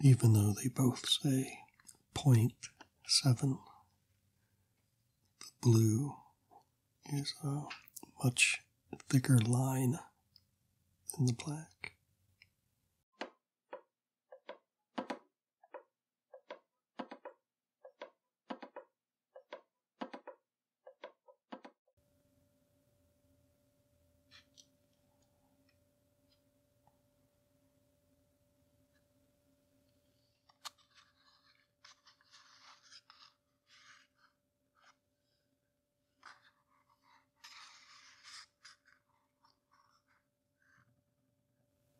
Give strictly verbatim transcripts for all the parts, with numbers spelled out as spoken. even though they both say zero point seven. The blue is a much thicker line than the black.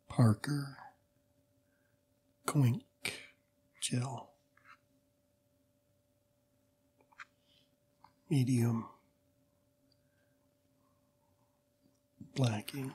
Parker Quink gel, medium black ink.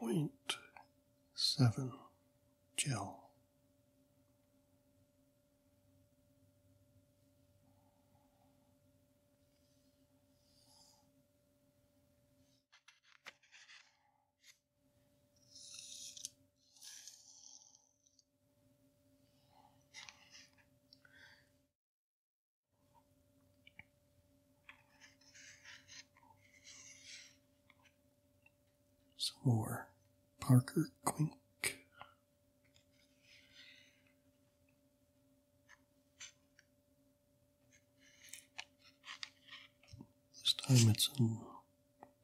Point seven gel. Some more Parker Quink. This time it's in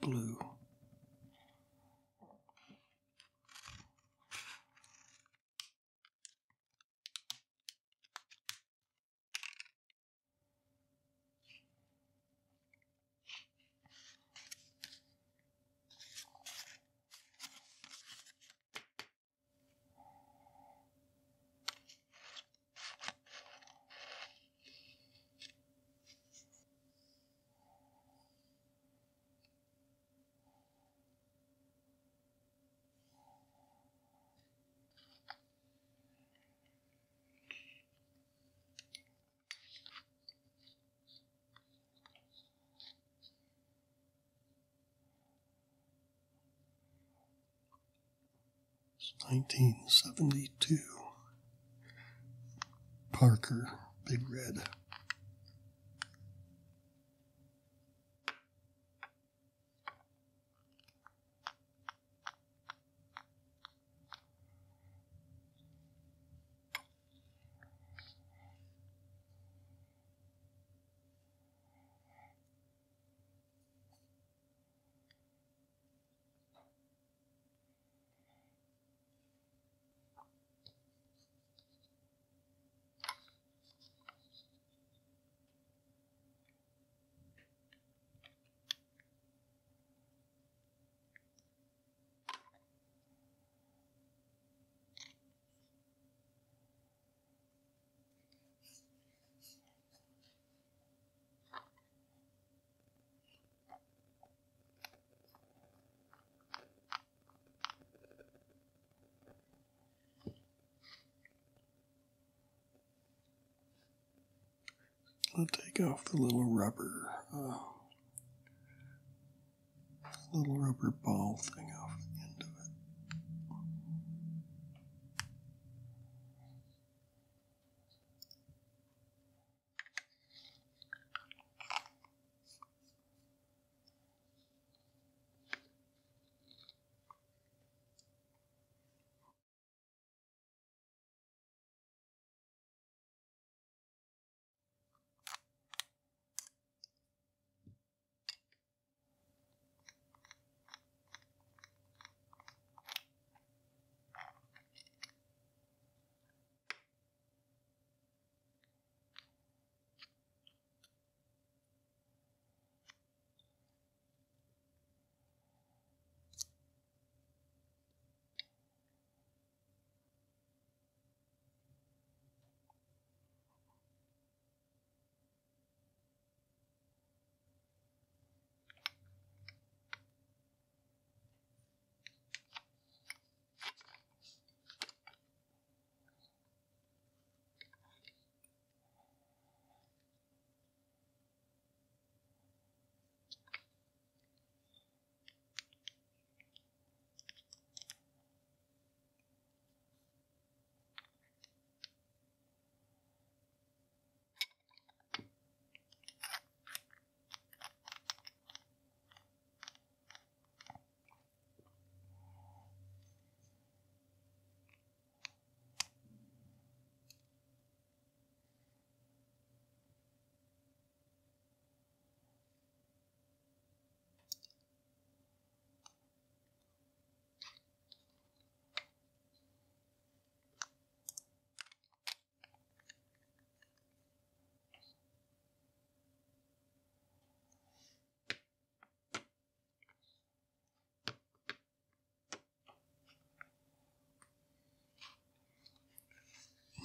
blue. nineteen seventy-two, Parker Big Red. I'll take off the little rubber, uh, little rubber ball thing off the end of it.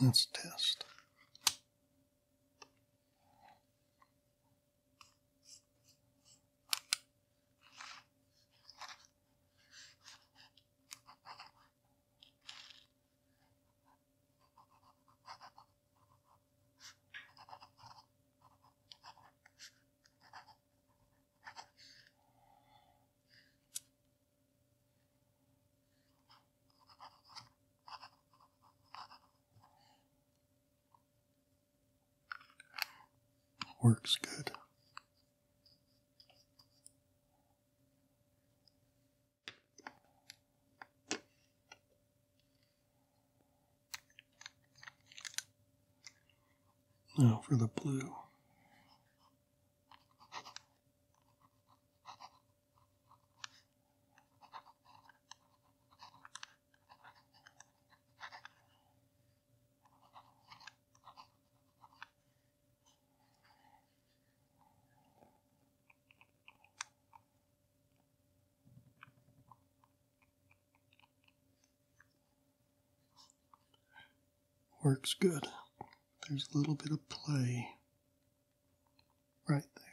Let's test. Works good. Now for the blue. Works good. There's a little bit of play right there.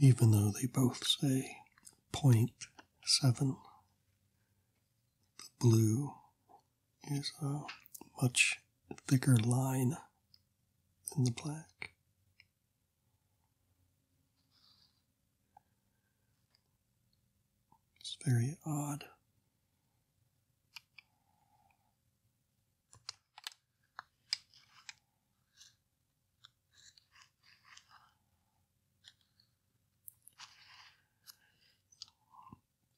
Even though they both say zero point seven, the blue is a much thicker line than the black. It's very odd.